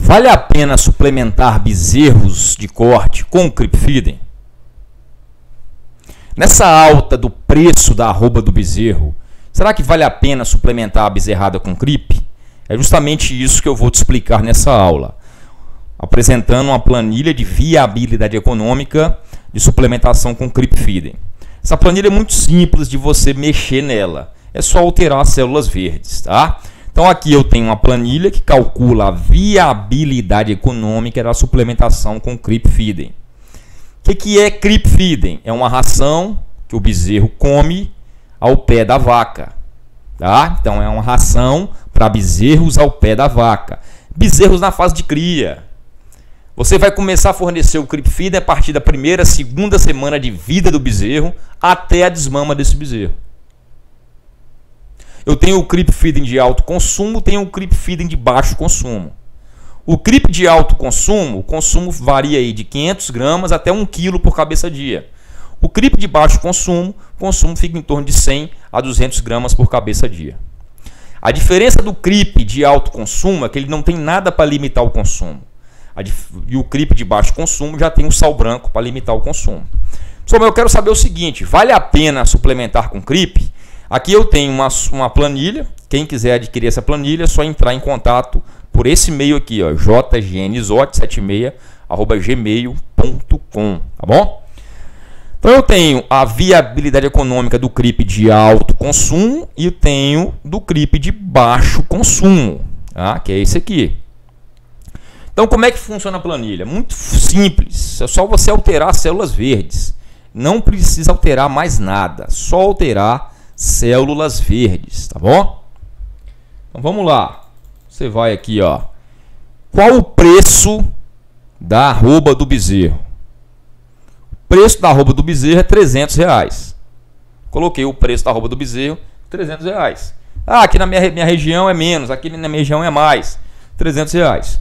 Vale a pena suplementar bezerros de corte com Cripfidem? Nessa alta do preço da arroba do bezerro, será que vale a pena suplementar a bezerrada com Crip? É justamente isso que eu vou te explicar nessa aula, apresentando uma planilha de viabilidade econômica de suplementação com Cripfidem. Essa planilha é muito simples de você mexer nela, é só alterar as células verdes, tá? Então aqui eu tenho uma planilha que calcula a viabilidade econômica da suplementação com Cripfidem. O que é Cripfidem? É uma ração que o bezerro come ao pé da vaca, tá? Então é uma ração para bezerros ao pé da vaca, bezerros na fase de cria. Você vai começar a fornecer o Cripfidem a partir da primeira, segunda semana de vida do bezerro até a desmama desse bezerro. Eu tenho o Cripfidem de alto consumo, tenho o Cripfidem de baixo consumo. O Crip de alto consumo, o consumo varia aí de 500 gramas até 1 kg por cabeça dia. O Crip de baixo consumo, o consumo fica em torno de 100 a 200 gramas por cabeça dia. A diferença do Crip de alto consumo é que ele não tem nada para limitar o consumo. E o Crip de baixo consumo já tem um sal branco para limitar o consumo. Pessoal, eu quero saber o seguinte, vale a pena suplementar com Crip? Aqui eu tenho uma planilha, quem quiser adquirir essa planilha é só entrar em contato por esse e-mail aqui, jgnzote76@gmail.com, tá bom? Então eu tenho a viabilidade econômica do Crip de alto consumo e tenho do Crip de baixo consumo, tá? Que é esse aqui. Então, como é que funciona a planilha? Muito simples, é só você alterar as células verdes. Não precisa alterar mais nada, só alterar células verdes, tá bom? Então, vamos lá. Você vai aqui, ó. Qual o preço da arroba do bezerro? O preço da arroba do bezerro é R$300. Coloquei o preço da arroba do bezerro, R$300. Ah, aqui na minha região é menos, aqui na minha região é mais, R$300.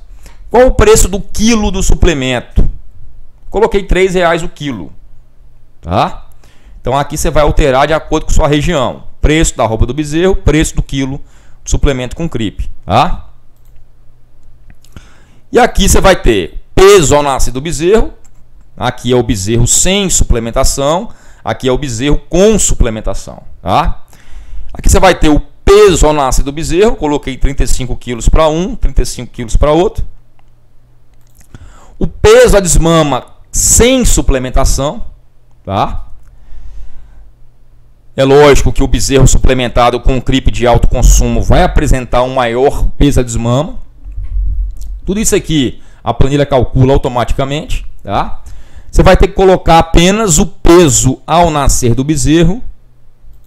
Qual o preço do quilo do suplemento? Coloquei R$3 o quilo, tá? Então aqui você vai alterar de acordo com sua região. Preço da arroba do bezerro, preço do quilo do suplemento com Crip, tá? E aqui você vai ter peso ao nascer do bezerro. Aqui é o bezerro sem suplementação, aqui é o bezerro com suplementação, tá? Aqui você vai ter o peso ao nascer do bezerro. Coloquei 35 quilos para um, 35 quilos para outro. O peso à desmama sem suplementação, tá? É lógico que o bezerro suplementado com Crip de alto consumo vai apresentar um maior peso à desmama. Tudo isso aqui a planilha calcula automaticamente, tá? Você vai ter que colocar apenas o peso ao nascer do bezerro,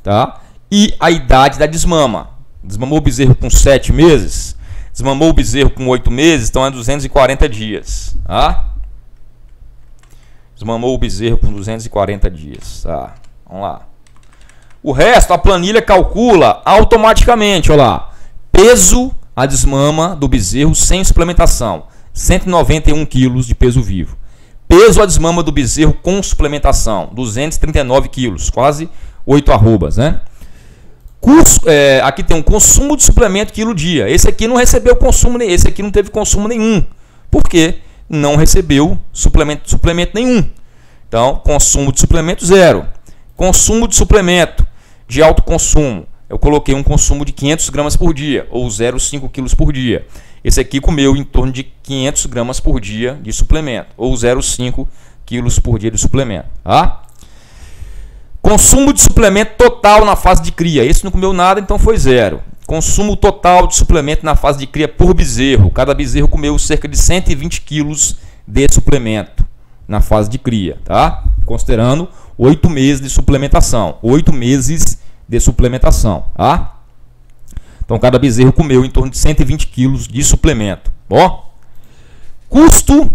tá? E a idade da desmama. Desmamou o bezerro com 7 meses? Desmamou o bezerro com 8 meses, então é 240 dias. Tá? Desmamou o bezerro com 240 dias. Tá? Vamos lá. O resto a planilha calcula automaticamente. Olha lá. Peso à desmama do bezerro sem suplementação. 191 quilos de peso vivo. Peso à desmama do bezerro com suplementação. 239 quilos. Quase 8 arrobas, né? Aqui tem um consumo de suplemento quilo dia. Esse aqui não recebeu consumo, nem esse aqui não teve consumo nenhum. Por quê? Não recebeu suplemento nenhum. Então, consumo de suplemento zero. Consumo de suplemento de alto consumo. Eu coloquei um consumo de 500 gramas por dia, ou 0,5 quilos por dia. Esse aqui comeu em torno de 500 gramas por dia de suplemento, ou 0,5 quilos por dia de suplemento, tá? Consumo de suplemento total na fase de cria. Esse não comeu nada, então foi zero. Consumo total de suplemento na fase de cria por bezerro. Cada bezerro comeu cerca de 120 quilos de suplemento na fase de cria, tá? Considerando 8 meses de suplementação. 8 meses de suplementação, tá? Então, cada bezerro comeu em torno de 120 quilos de suplemento. Bom, custo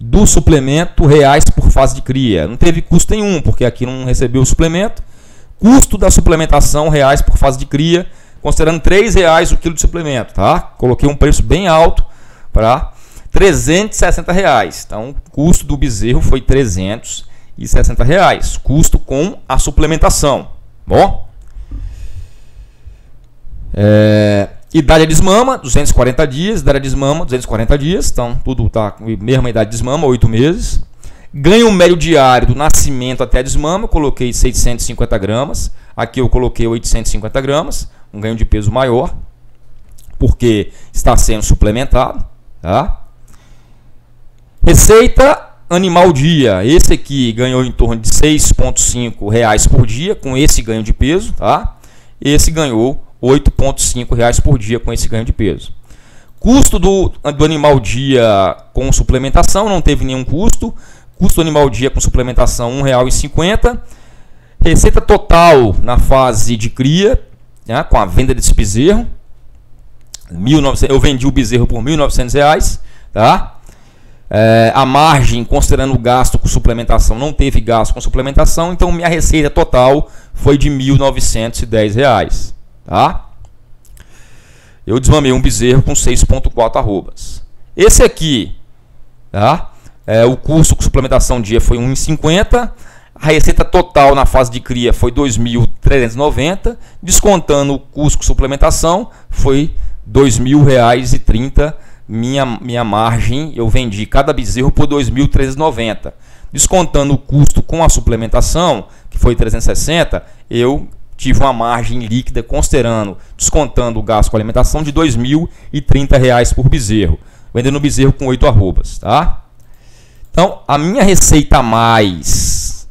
do suplemento reais por fase de cria. Não teve custo nenhum, porque aqui não recebeu o suplemento. Custo da suplementação reais por fase de cria, considerando R$3 o quilo de suplemento, tá? Coloquei um preço bem alto para R$360. Então, o custo do bezerro foi R$360. Custo com a suplementação. Bom, Idade à desmama, 240 dias. Idade à desmama, 240 dias. Então, tudo está com a mesma idade de desmama, 8 meses. Ganho médio diário do nascimento até a desmama, eu coloquei 650 gramas. Aqui eu coloquei 850 gramas. Um ganho de peso maior, porque está sendo suplementado. Tá? Receita animal dia. Esse aqui ganhou em torno de R$6,5 por dia com esse ganho de peso. Tá? Esse ganhou R$8,5 por dia com esse ganho de peso. Custo do animal dia com suplementação, não teve nenhum custo. Custo do animal dia com suplementação, R$1,50. Receita total na fase de cria, né, com a venda desse bezerro. Eu vendi o bezerro por R$1.900. Tá? A margem, considerando o gasto com suplementação, não teve gasto com suplementação. Então, minha receita total foi de R$1.910. Tá? Eu desmamei um bezerro com 6,4 arrobas. Esse aqui, tá? O custo com suplementação dia foi R$1,50. A receita total na fase de cria foi R$2.390. Descontando o custo com suplementação, foi R$2.030. Minha margem, eu vendi cada bezerro por R$2.390. Descontando o custo com a suplementação, que foi R$360, eu tive uma margem líquida, considerando, descontando o gasto com alimentação, de R$2.030 por bezerro, vendendo o bezerro com 8 arrobas. Tá? Então, a minha receita a mais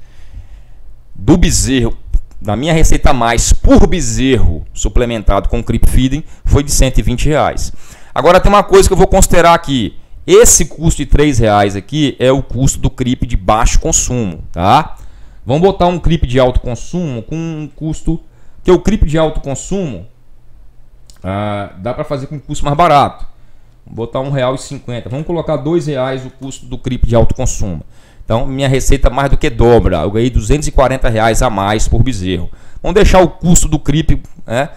do bezerro, da minha receita a mais por bezerro suplementado com Crip Feeding, foi de R$120. Agora, tem uma coisa que eu vou considerar aqui. Esse custo de R$3 aqui é o custo do Crip de baixo consumo. Tá? Vamos botar um Crip de alto consumo com um custo, que o Crip de alto consumo dá para fazer com um custo mais barato. Vou botar R$1,50. Vamos colocar R$2 o custo do Crip de alto consumo. Então, minha receita mais do que dobra. Eu ganhei R$240 a mais por bezerro. Vamos deixar o custo do Crip, né,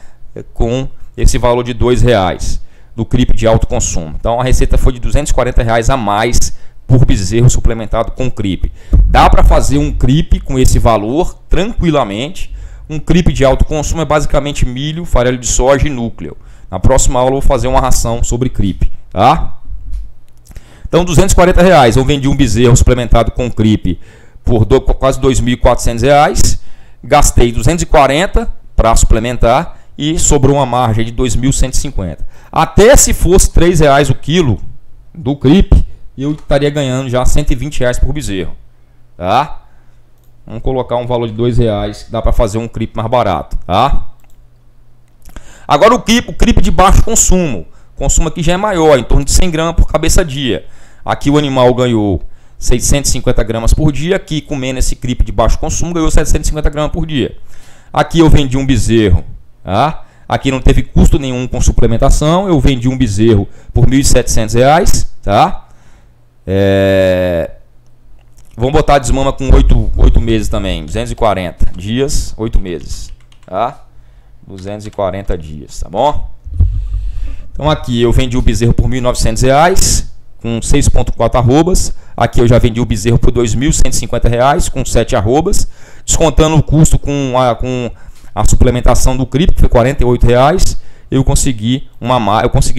com esse valor de R$2 do Crip de alto consumo. Então, a receita foi de R$240 a mais por bezerro suplementado com Crip. Dá para fazer um Crip com esse valor tranquilamente. Um Crip de alto consumo é basicamente milho, farelo de soja e núcleo. Na próxima aula eu vou fazer uma ração sobre Crip, tá? Então, R$240, eu vendi um bezerro suplementado com Crip por quase R$2.400, gastei R$240 para suplementar e sobrou uma margem de R$2.150. Até se fosse R$3 o quilo do Crip, eu estaria ganhando já R$120 por bezerro. Tá? Vamos colocar um valor de R$2, que dá para fazer um Crip mais barato. Tá? Agora o crip de baixo consumo. O consumo aqui já é maior, em torno de 100 gramas por cabeça dia. Aqui o animal ganhou 650 gramas por dia. Aqui, comendo esse Crip de baixo consumo, ganhou 750 gramas por dia. Aqui eu vendi um bezerro. Tá? Aqui não teve custo nenhum com suplementação. Eu vendi um bezerro por R$1.700. Tá? Vamos botar a desmama com 8 meses também, 240 dias, 8 meses, tá? 240 dias, tá bom? Então aqui eu vendi o bezerro por R$1.900 com 6,4 arrobas. Aqui eu já vendi o bezerro por R$2.150 com 7 arrobas, descontando o custo com a suplementação do Crip, que foi R$48. Eu consegui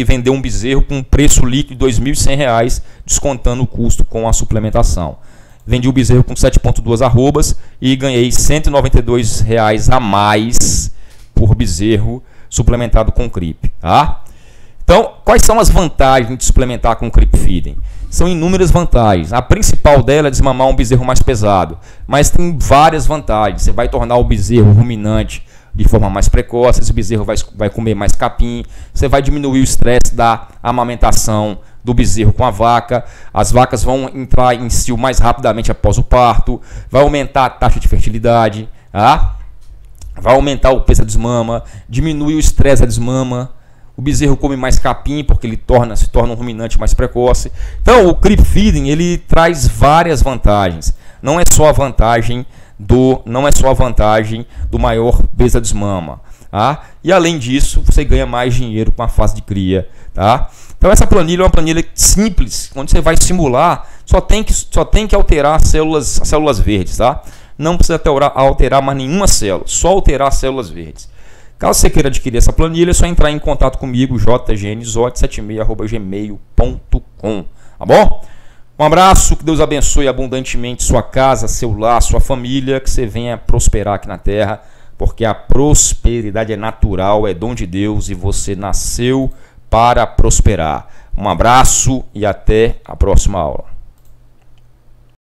vender um bezerro com um preço líquido de R$2.100, descontando o custo com a suplementação. Vendi o bezerro com 7,2 arrobas e ganhei R$192 a mais por bezerro suplementado com Crip. Tá? Então, quais são as vantagens de suplementar com Crip Feeding? São inúmeras vantagens. A principal dela é desmamar um bezerro mais pesado, mas tem várias vantagens. Você vai tornar o bezerro ruminante de forma mais precoce, esse bezerro vai comer mais capim, você vai diminuir o estresse da amamentação do bezerro com a vaca, as vacas vão entrar em cio mais rapidamente após o parto, vai aumentar a taxa de fertilidade, tá? Vai aumentar o peso da desmama, diminui o estresse da desmama, o bezerro come mais capim porque ele se torna um ruminante mais precoce. Então, o Crip Feeding, ele traz várias vantagens, não é só a vantagem do maior peso da desmama, tá? E além disso, você ganha mais dinheiro com a fase de cria, tá? Então essa planilha é uma planilha simples, onde você vai simular, só tem que alterar as células verdes, tá? Não precisa alterar mais nenhuma célula, só alterar as células verdes. Caso você queira adquirir essa planilha, é só entrar em contato comigo, jgnzote76@gmail.com, tá bom? Um abraço, que Deus abençoe abundantemente sua casa, seu lar, sua família, que você venha prosperar aqui na terra, porque a prosperidade é natural, é dom de Deus e você nasceu para prosperar. Um abraço e até a próxima aula.